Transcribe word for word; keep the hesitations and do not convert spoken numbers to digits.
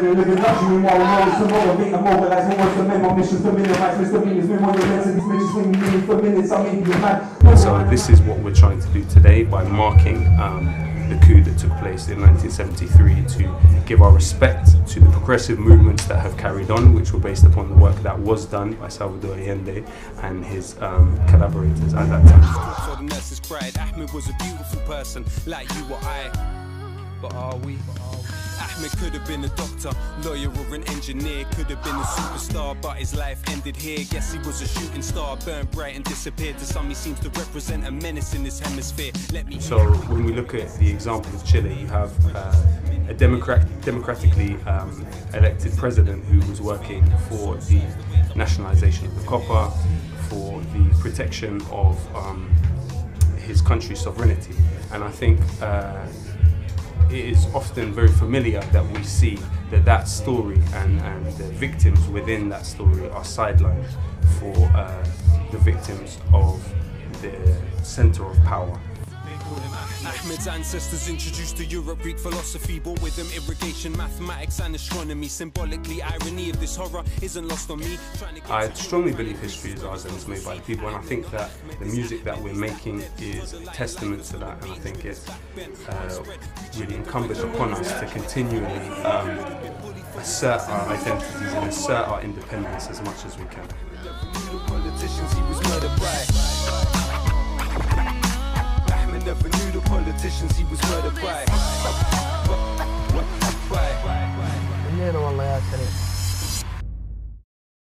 The reduction in moral knowledge, the role of being immobilized, who wants to men, omniscience, familiarize, misdemeanors, memory, mentalities, missions, swing, meaning, for minutes, I mean, you're mad. So this is what we're trying to do today by marking um, the coup that took place in nineteen seventy-three to give our respect to the progressive movements that have carried on, which were based upon the work that was done by Salvador Allende and his um, collaborators at that time. So the nurses cried, Ahmed was a beautiful person, like you or I, but are we? But are we? Ahmed could have been a doctor, lawyer or an engineer. Could have been a superstar, but his life ended here. Guess he was a shooting star, burnt bright and disappeared. To some he seems to represent a menace in this hemisphere. Let me So when we look at the example of Chile, you have uh, a democrat democratically um, elected president who was working for the nationalization of the copper, for the protection of um, his country's sovereignty. And I think uh, it is often very familiar that we see that that story and, and the victims within that story are sidelined for uh, the victims of the center of power. Ahmed's ancestors introduced to Europe Greek philosophy, brought with them irrigation, mathematics and astronomy. Symbolically, irony of this horror isn't lost on me. I strongly believe history is ours and it's made by the people, and I think that the music that we're making is a testament to that, and I think it's uh, really incumbent upon us to continually um, assert our identities and assert our independence as much as we can.